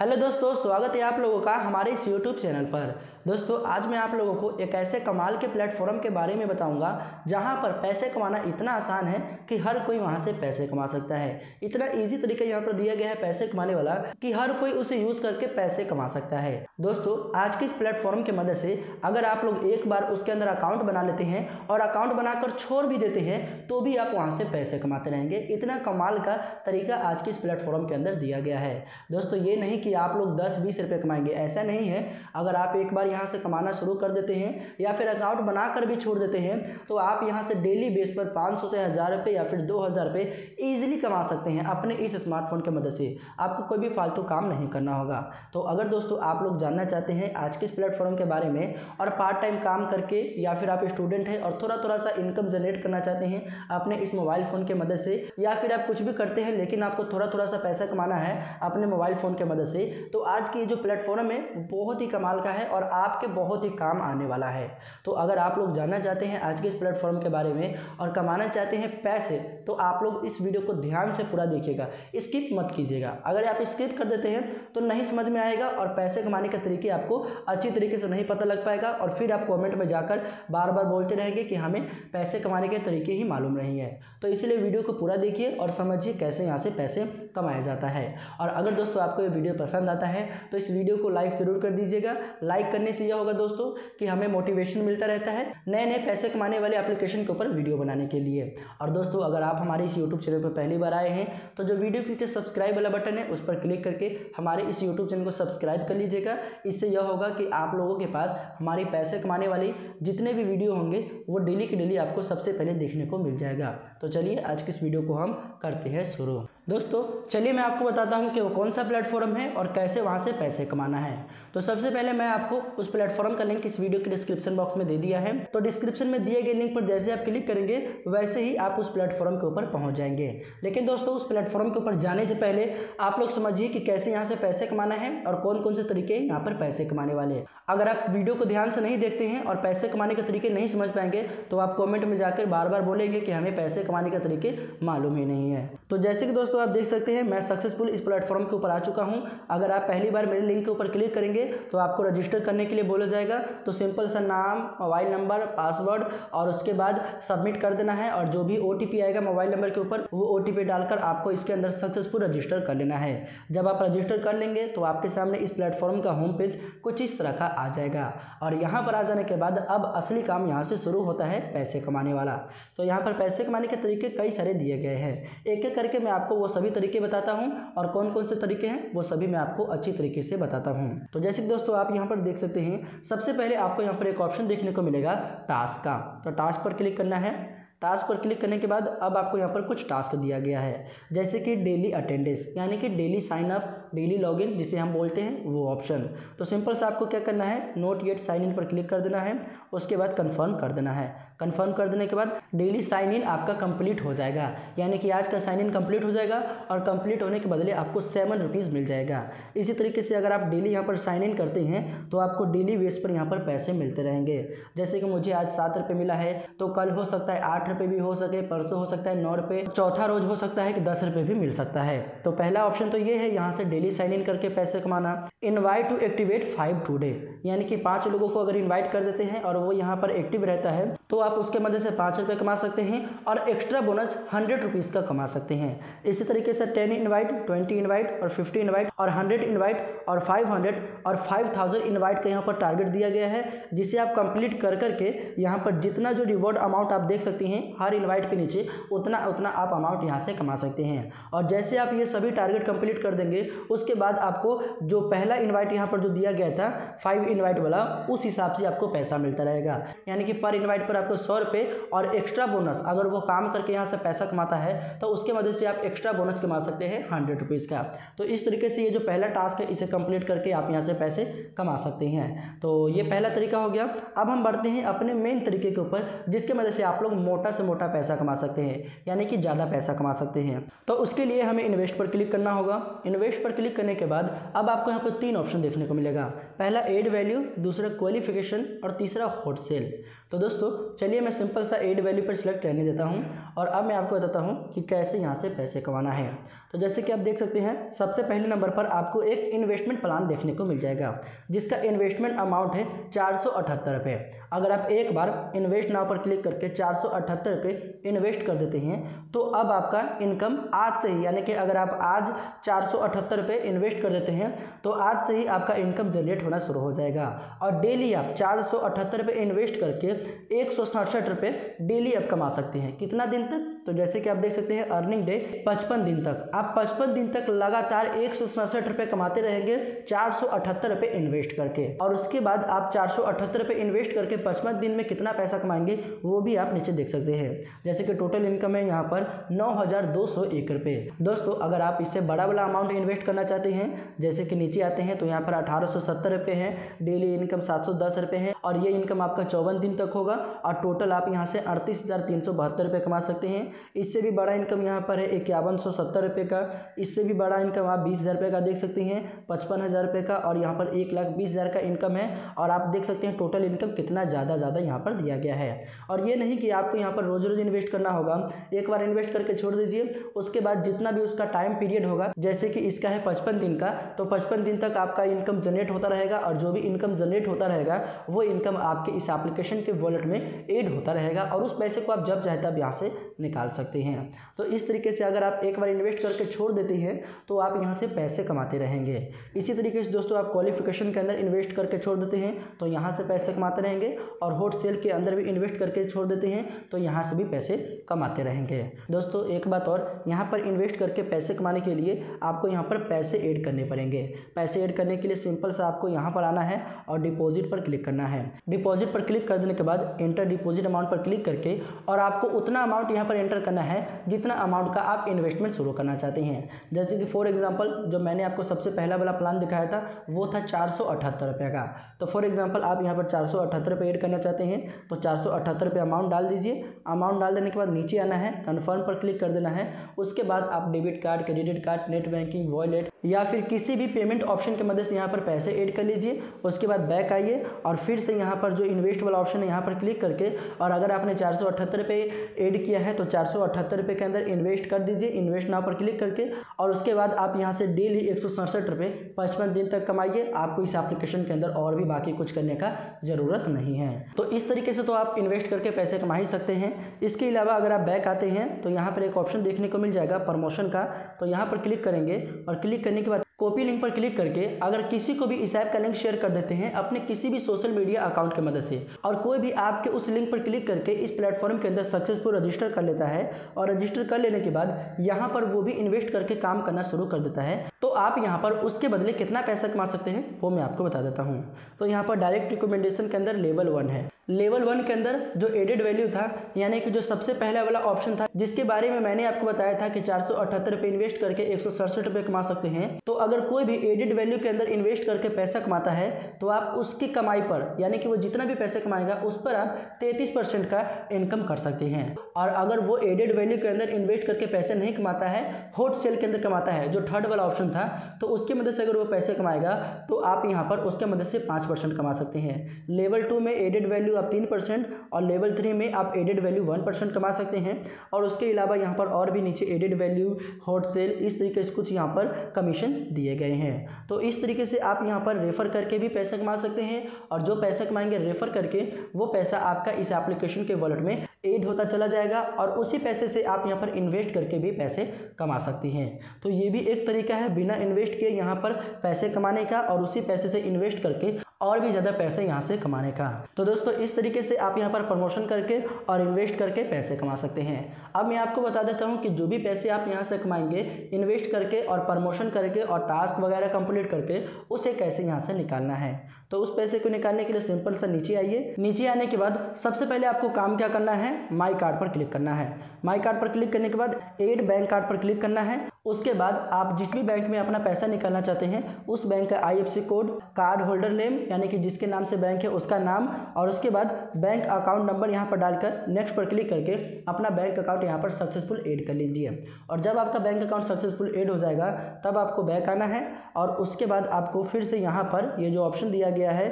Hello दोस्तों, स्वागत है आप लोगों का हमारे इस यूट्यूब चैनल पर। दोस्तों, आज मैं आप लोगों को एक ऐसे कमाल के प्लेटफॉर्म के बारे में बताऊंगा जहां पर पैसे कमाना इतना आसान है कि हर कोई वहां से पैसे कमा सकता है। इतना इजी तरीका यहां पर दिया गया है पैसे कमाने वाला कि हर कोई उसे यूज करके पैसे कमा सकता है। दोस्तों, आज के इस प्लेटफॉर्म की मदद से अगर आप लोग एक बार उसके अंदर अकाउंट बना लेते हैं और अकाउंट बनाकर छोड़ भी देते हैं तो भी आप वहाँ से पैसे कमाते रहेंगे। इतना कमाल का तरीका आज के इस प्लेटफॉर्म के अंदर दिया गया है। दोस्तों, ये नहीं कि आप लोग 10-20 रुपये कमाएंगे, ऐसा नहीं है। अगर आप एक बार यहाँ से कमाना शुरू कर देते हैं या फिर अकाउंट बनाकर भी छोड़ देते हैं तो आप यहाँ से डेली बेस पर 500 से 1000 रुपये या फिर 2000 रुपये ईजिली कमा सकते हैं अपने इस स्मार्टफोन की मदद से। आपको कोई भी फालतू काम नहीं करना होगा। तो अगर दोस्तों आप लोग जानना चाहते हैं आज के इस प्लेटफॉर्म के बारे में और पार्ट टाइम काम करके या फिर आप स्टूडेंट हैं और थोड़ा सा इनकम जनरेट करना चाहते हैं अपने इस मोबाइल फ़ोन की मदद से, या फिर आप कुछ भी करते हैं लेकिन आपको थोड़ा सा पैसा कमाना है अपने मोबाइल फ़ोन की मदद से, तो आज की जो प्लेटफॉर्म है बहुत ही कमाल का है और आपके बहुत ही काम आने वाला है। तो अगर आप लोग जानना चाहते हैं आज के इस प्लेटफॉर्म के बारे में और कमाना चाहते हैं पैसे तो आप लोग इस वीडियो को ध्यान से पूरा देखिएगा, स्किप मत कीजिएगा। अगर आप स्किप कर देते हैं तो नहीं समझ में आएगा और पैसे कमाने का तरीके आपको अच्छी तरीके से नहीं पता लग पाएगा और फिर आप कॉमेंट में जाकर बार बार बोलते रहेंगे कि हमें पैसे कमाने के तरीके ही मालूम नहीं है। तो इसलिए वीडियो को पूरा देखिए और समझिए कैसे यहाँ से पैसे कमाया जाता है। और अगर दोस्तों आपको ये वीडियो पसंद आता है तो इस वीडियो को लाइक ज़रूर कर दीजिएगा। लाइक करने से यह होगा दोस्तों कि हमें मोटिवेशन मिलता रहता है नए नए पैसे कमाने वाले एप्लीकेशन के ऊपर वीडियो बनाने के लिए। और दोस्तों, अगर आप हमारे इस यूट्यूब चैनल पर पहली बार आए हैं तो जो वीडियो के नीचे सब्सक्राइब वाला बटन है उस पर क्लिक करके हमारे इस यूट्यूब चैनल को सब्सक्राइब कर लीजिएगा। इससे यह होगा कि आप लोगों के पास हमारे पैसे कमाने वाले जितने भी वीडियो होंगे वो डेली के डेली आपको सबसे पहले देखने को मिल जाएगा। तो चलिए आज की इस वीडियो को हम करते हैं शुरू। दोस्तों, चलिए मैं आपको बताता हूँ कि वो कौन सा प्लेटफॉर्म है और कैसे वहाँ से पैसे कमाना है। तो सबसे पहले मैं आपको उस प्लेटफॉर्म का लिंक इस वीडियो के डिस्क्रिप्शन बॉक्स में दे दिया है। तो डिस्क्रिप्शन में दिए गए लिंक पर जैसे आप क्लिक करेंगे वैसे ही आप उस प्लेटफॉर्म के ऊपर पहुँच जाएंगे। लेकिन दोस्तों, उस प्लेटफॉर्म के ऊपर जाने से पहले आप लोग समझिए कि कैसे यहाँ से पैसे कमाना है और कौन कौन से तरीके हैं यहाँ पर पैसे कमाने वाले। अगर आप वीडियो को ध्यान से नहीं देखते हैं और पैसे कमाने के तरीके नहीं समझ पाएंगे तो आप कॉमेंट में जाकर बार बार बोलेंगे कि हमें पैसे कमाने के तरीके मालूम ही नहीं है। तो जैसे कि दोस्तों आप देख सकते हैं मैं सक्सेसफुल इस प्लेटफॉर्म के ऊपर आ चुका हूं। अगर आप पहली बार मेरे लिंक के ऊपर क्लिक करेंगे तो आपको रजिस्टर करने के लिए बोला जाएगा। तो सिंपल सा नाम, मोबाइल नंबर, पासवर्ड और उसके बाद सबमिट कर देना है और जो भी ओटीपी आएगा मोबाइल नंबर के ऊपर वो ओटीपी डालकर आपको इसके अंदर सक्सेसफुल रजिस्टर कर लेना है। जब आप रजिस्टर कर लेंगे तो आपके सामने इस प्लेटफॉर्म का होम पेज कुछ इस तरह का आ जाएगा। और यहाँ पर आ जाने के बाद अब असली काम यहाँ से शुरू होता है पैसे कमाने वाला। तो यहाँ पर पैसे कमाने के तरीके कई सारे दिए गए हैं। एक एक करके मैं आपको वो सभी तरीके बताता हूँ और कौन कौन से तरीके हैं वो सभी मैं आपको अच्छी तरीके से बताता हूँ। तो जैसे कि दोस्तों आप यहाँ पर देख सकते हैं सबसे पहले आपको यहाँ पर एक ऑप्शन देखने को मिलेगा टास्क का। तो टास्क पर क्लिक करना है। टास्क पर क्लिक करने के बाद अब आपको यहाँ पर कुछ टास्क दिया गया है जैसे कि डेली अटेंडेंस यानी कि daily sign up, daily login जिसे हम बोलते हैं वो ऑप्शन। तो सिंपल से आपको क्या करना है, नोट येट साइन इन पर क्लिक कर देना है। उसके बाद कंफर्म कर देना है। कंफर्म कर देने के बाद डेली साइन इन आपका कंप्लीट हो जाएगा यानी कि आज का साइन इन कंप्लीट हो जाएगा और कंप्लीट होने के बदले आपको 7 रुपीज़ मिल जाएगा। इसी तरीके से अगर आप डेली यहाँ पर साइन इन करते हैं तो आपको डेली बेस पर यहाँ पर पैसे मिलते रहेंगे। जैसे कि मुझे आज 7 रुपये मिला है तो कल हो सकता है 8 रुपये भी हो सके, परसों हो सकता है 9 रुपये, चौथा रोज हो सकता है कि 10 रुपये भी मिल सकता है। तो पहला ऑप्शन तो ये है यहाँ से डेली साइन इन करके पैसे कमाना। इनवाइट टू एक्टिवेट 5 टूडे यानी कि 5 लोगों को अगर इनवाइट कर देते हैं और वो यहाँ पर एक्टिव रहता है तो आप उसके मदद से 5 रुपये कमा सकते हैं और एक्स्ट्रा बोनस 100 रुपीज़ का कमा सकते हैं। इसी तरीके से 10 इनवाइट, 20 इनवाइट और 50 इनवाइट और 100 इनवाइट और 500 और 5000 इनवाइट का यहाँ पर टारगेट दिया गया है जिसे आप कंप्लीट कर करके यहाँ पर जितना जो रिवॉर्ड अमाउंट आप देख सकते हैं हर इनवाइट के नीचे उतना उतना आप अमाउंट यहाँ से कमा सकते हैं। और जैसे आप ये सभी टारगेट कंप्लीट कर देंगे उसके बाद आपको जो पहला इनवाइट यहाँ पर जो दिया गया था 5 इनवाइट वाला उस हिसाब से आपको पैसा मिलता रहेगा यानी कि पर इनवाइट पर आपको 100 रुपये और एक्स्ट्रा बोनस अगर वो काम करके यहाँ से पैसा कमाता है तो उसके मदद से आप एक्स्ट्रा बोनस कमा सकते हैं 100 रुपीज़ का। तो इस तरीके से ये जो पहला टास्क है इसे कंप्लीट करके आप यहाँ से पैसे कमा सकते हैं। तो ये पहला तरीका हो गया। अब हम बढ़ते हैं अपने मेन तरीके के ऊपर जिसके मदद से आप लोग मोटा से मोटा पैसा कमा सकते हैं यानी कि ज़्यादा पैसा कमा सकते हैं। तो उसके लिए हमें इन्वेस्ट पर क्लिक करना होगा। इन्वेस्ट पर क्लिक करने के बाद अब आपको यहाँ पर 3 ऑप्शन देखने को मिलेगा। पहला ऐड वैल्यू, दूसरा क्वालिफिकेशन और तीसरा हॉट सेल। तो दोस्तों चलिए मैं सिंपल सा एड वैल्यू पर सिलेक्ट रहने देता हूँ और अब मैं आपको बताता हूँ कि कैसे यहाँ से पैसे कमाना है। तो जैसे कि आप देख सकते हैं सबसे पहले नंबर पर आपको एक इन्वेस्टमेंट प्लान देखने को मिल जाएगा जिसका इन्वेस्टमेंट अमाउंट है 478 रुपये। अगर आप एक बार इन्वेस्ट नाउ पर क्लिक करके 478 रुपये इन्वेस्ट कर देते हैं तो अब आपका इनकम आज से ही, यानी कि अगर आप आज 478 रुपये इन्वेस्ट कर देते हैं तो आज से ही आपका इनकम जनरेट होना शुरू हो जाएगा और डेली आप 478 रुपये इन्वेस्ट करके 167 रुपये डेली आप कमा सकते हैं। कितना दिन तक? तो जैसे कि आप देख सकते हैं अर्निंग डे 55 दिन तक। आप 55 दिन तक लगातार 167 रुपये कमाते रहेंगे 478 रुपये इन्वेस्ट करके और उसके बाद आप 478 रुपये इन्वेस्ट करके 55 दिन में कितना पैसा कमाएंगे वो भी आप नीचे देख सकते हैं। जैसे कि टोटल इनकम है यहाँ पर 9,201 रुपये। दोस्तों अगर आप इससे बड़ा वाला अमाउंट इन्वेस्ट करना चाहते हैं, जैसे कि नीचे आते हैं तो यहाँ पर 1870 रुपये है, डेली इनकम 710 रुपये है और ये इनकम आपका 54 दिन तक होगा और टोटल आप यहाँ से 38,372 रुपये कमा सकते हैं। इससे भी बड़ा इनकम यहाँ पर है 5170 रुपये का। इससे भी बड़ा इनकम आप 20,000 रुपये का देख सकते हैं, 55,000 रुपये का और यहाँ पर 1,20,000 का इनकम है। और आप देख सकते हैं टोटल इनकम कितना ज़्यादा यहाँ पर दिया गया है। और ये नहीं कि आपको यहाँ पर रोज़ रोज़ इन्वेस्ट करना होगा, एक बार इन्वेस्ट करके छोड़ दीजिए, उसके बाद जितना भी उसका टाइम पीरियड होगा, जैसे कि इसका है 55 दिन का, तो 55 दिन तक आपका इनकम जनरेट होता रहेगा और जो भी इनकम जनरेट होता रहेगा वो इनकम आपके इस एप्लीकेशन के वॉलेट में एड होता रहेगा और उस पैसे को आप जब चाहे तब यहाँ से निकाल सकते हैं। तो इस तरीके से अगर आप एक बार इन्वेस्ट करके छोड़ देते हैं तो आप यहाँ से पैसे कमाते रहेंगे। इसी तरीके से दोस्तों आप क्वालिफिकेशन के अंदर इन्वेस्ट करके छोड़ देते हैं तो यहाँ से पैसे कमाते रहेंगे और होट सेल के अंदर भी इन्वेस्ट करके छोड़ देते हैं तो यहाँ से भी पैसे कमाते रहेंगे। दोस्तों एक बात और, यहाँ पर इन्वेस्ट करके पैसे कमाने के लिए आपको यहाँ पर पैसे ऐड करने पड़ेंगे। पैसे ऐड करने के लिए सिंपल सा आपको यहाँ पर आना है और डिपॉजिट पर क्लिक करना है। डिपॉजिट पर क्लिक कर देने के बाद एंटर डिपॉजिट अमाउंट पर क्लिक करके और आपको उतना अमाउंट यहाँ पर एंटर करना है जितना अमाउंट का आप इन्वेस्टमेंट शुरू करना चाहते हैं। जैसे कि फॉर एग्जांपल जो मैंने आपको सबसे पहला वाला प्लान दिखाया था वो था 478 रुपये का। तो फॉर एग्जांपल आप यहाँ पर 478 रुपये ऐड करना चाहते हैं तो 478 रुपये अमाउंट डाल दीजिए। अमाउंट डाल देने के बाद नीचे आना है, कन्फर्म पर क्लिक कर देना है। उसके बाद आप debit card, credit card, net banking, wallet या फिर किसी भी पेमेंट ऑप्शन की मदद से यहाँ पर पैसे ऐड कर लीजिए। उसके बाद बैक आइए और फिर से यहाँ पर जो इन्वेस्ट वाला ऑप्शन है यहाँ पर क्लिक करके और अगर आपने 478 रुपये ऐड किया है तो 478 रुपये के अंदर इन्वेस्ट कर दीजिए, इन्वेस्ट नाउ पर क्लिक करके और उसके बाद आप यहाँ से डेली 167 रुपये 55 दिन तक कमाइए। आपको इस एप्लीकेशन के अंदर और भी बाकी कुछ करने का ज़रूरत नहीं है। तो इस तरीके से तो आप इन्वेस्ट करके पैसे कमा ही सकते हैं। इसके अलावा अगर आप बैक आते हैं तो यहाँ पर एक ऑप्शन देखने को मिल जाएगा प्रमोशन का, तो यहाँ पर क्लिक करेंगे और क्लिक करने के बाद कॉपी लिंक पर क्लिक करके अगर किसी को भी इस ऐप का लिंक शेयर कर देते हैं अपने किसी भी सोशल मीडिया अकाउंट की मदद से और कोई भी आपके उस लिंक पर क्लिक करके इस प्लेटफॉर्म के अंदर सक्सेसफुल रजिस्टर कर लेता है और रजिस्टर कर लेने के बाद यहाँ पर वो भी इन्वेस्ट करके काम करना शुरू कर देता है तो आप यहाँ पर उसके बदले कितना पैसा कमा सकते हैं वो मैं आपको बता देता हूँ। तो यहाँ पर डायरेक्ट रिकमेंडेशन के अंदर लेवल 1 है। लेवल 1 के अंदर जो एडेड वैल्यू था, यानी कि जो सबसे पहला वाला ऑप्शन था जिसके बारे में मैंने आपको बताया था कि 478 रुपये इन्वेस्ट करके 167 रुपये कमा सकते हैं, तो अगर कोई भी एडेड वैल्यू के अंदर इन्वेस्ट करके पैसा कमाता है तो आप उसकी कमाई पर, यानी कि वो जितना भी पैसा कमाएगा उस पर आप 33% का इनकम कर सकते हैं। और अगर वो एडेड वैल्यू के अंदर इन्वेस्ट करके पैसे नहीं कमाता है, होट सेल के अंदर कमाता है जो थर्ड वाला ऑप्शन था, तो उसकी मदद से अगर वो पैसे कमाएगा तो आप यहाँ पर उसके मदद से 5% कमा सकते हैं। लेवल 2 में एडेड वैल्यू आप 3% और लेवल 3 में आप एडेड वैल्यू 1% कमा सकते हैं। और उसके अलावा यहाँ पर और भी नीचे एडेड वैल्यू, हॉट सेल, इस तरीके से कुछ यहाँ पर कमीशन दिए गए हैं। तो इस तरीके से आप यहाँ पर रेफ़र करके भी पैसा कमा सकते हैं और जो पैसा कमाएंगे रेफ़र करके वो पैसा आपका इस एप्लीकेशन के वॉलेट में एड होता चला जाएगा और उसी पैसे से आप यहाँ पर इन्वेस्ट करके भी पैसे कमा सकती हैं। तो ये भी एक तरीका है बिना इन्वेस्ट किए यहाँ पर पैसे कमाने का और उसी पैसे से इन्वेस्ट करके और भी ज़्यादा पैसे यहाँ से कमाने का। तो दोस्तों इस तरीके से आप यहाँ पर प्रमोशन करके और इन्वेस्ट करके पैसे कमा सकते हैं। अब मैं आपको बता देता हूँ कि जो भी पैसे आप यहाँ से कमाएंगे इन्वेस्ट करके और प्रमोशन करके और टास्क वगैरह कंप्लीट करके उसे कैसे यहाँ से निकालना है। तो उस पैसे को निकालने के लिए सिंपल सा नीचे आइए। नीचे आने के बाद सबसे पहले आपको काम क्या करना है, माई कार्ड पर क्लिक करना है। माई कार्ड पर क्लिक करने के बाद एड बैंक कार्ड पर क्लिक करना है। उसके बाद आप जिस भी बैंक में अपना पैसा निकालना चाहते हैं उस बैंक का IFSC code, card holder name यानी कि जिसके नाम से बैंक है उसका नाम, और उसके बाद बैंक अकाउंट नंबर यहाँ पर डालकर नेक्स्ट पर क्लिक करके अपना बैंक अकाउंट यहाँ पर सक्सेसफुल ऐड कर लीजिए। और जब आपका बैंक अकाउंट सक्सेसफुल ऐड हो जाएगा तब आपको बैक आना है और उसके बाद आपको फिर से यहाँ पर ये जो ऑप्शन दिया गया है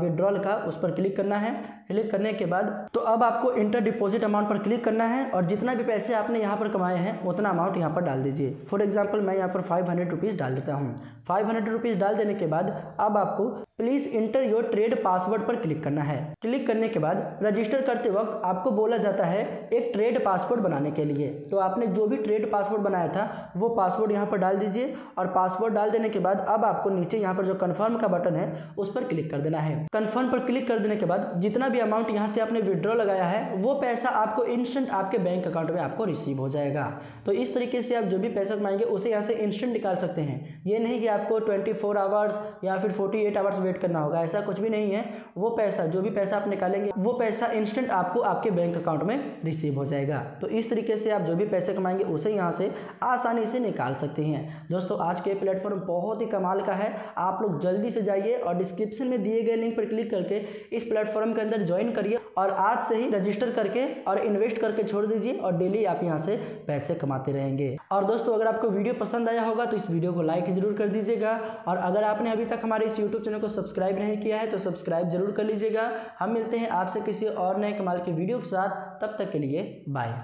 विड्रॉल का, उस पर क्लिक करना है। क्लिक करने के बाद तो अब आपको इंटर डिपॉजिट अमाउंट पर क्लिक करना है और जितना भी पैसे आपने यहाँ पर कमाए हैं उतना अमाउंट यहाँ पर डाल दीजिए। फॉर एग्जांपल मैं यहाँ पर 500 रुपीज़ डाल देता हूँ। 500 रुपीज़ डाल देने के बाद अब आपको please enter your trade password पर क्लिक करना है। क्लिक करने के बाद रजिस्टर करते वक्त आपको बोला जाता है एक ट्रेड पासवर्ड बनाने के लिए, तो आपने जो भी ट्रेड पासवर्ड बनाया था वो पासवर्ड यहाँ पर डाल दीजिए। और पासवर्ड डाल देने के बाद अब आपको नीचे यहाँ पर जो कन्फर्म का बटन है उस पर क्लिक कर देना है। कन्फर्म पर क्लिक कर देने के बाद जितना भी अमाउंट यहाँ से आपने विड्रॉ लगाया है वो पैसा आपको इंस्टेंट आपके बैंक अकाउंट में आपको रिसीव हो जाएगा। तो इस तरीके से आप जो भी पैसा कमाएंगे उसे यहाँ से इंस्टेंट निकाल सकते हैं। ये नहीं कि आपको 24 आवर्स या फिर 48 आवर्स वेट करना होगा, ऐसा कुछ भी नहीं है। वो पैसा जो भी पैसा आप निकालेंगे वो पैसा इंस्टेंट आपको आपके बैंक अकाउंट में रिसीव हो जाएगा। तो इस तरीके से आप जो भी पैसे कमाएंगे उसे यहाँ से आसानी से निकाल सकते हैं। दोस्तों आज के प्लेटफॉर्म बहुत ही कमाल का है, आप लोग जल्दी से जाइए और डिस्क्रिप्शन में दिए गए लिंक पर क्लिक करके इस प्लेटफॉर्म के अंदर ज्वाइन करिए और आज से ही रजिस्टर करके और इन्वेस्ट करके छोड़ दीजिए और डेली आप यहाँ से पैसे कमाते रहेंगे। और दोस्तों अगर आपको वीडियो पसंद आया होगा तो इस वीडियो को लाइक जरूर कर दीजिएगा और अगर आपने अभी तक हमारे इस YouTube चैनल को सब्सक्राइब नहीं किया है तो सब्सक्राइब जरूर कर लीजिएगा। हम मिलते हैं आपसे किसी और नए कमाल के वीडियो के साथ, तब तक के लिए बाय।